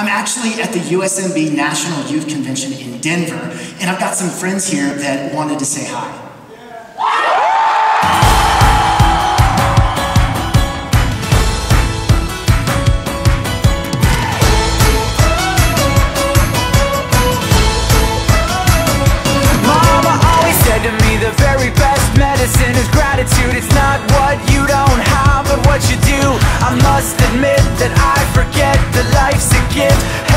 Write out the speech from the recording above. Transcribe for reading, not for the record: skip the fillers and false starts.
I'm actually at the USMB National Youth Convention in Denver, and I've got some friends here that wanted to say hi. Mama always said to me the very best medicine is gratitude. It's not what you don't have, but what you do. I must admit that I forget that life's a gift.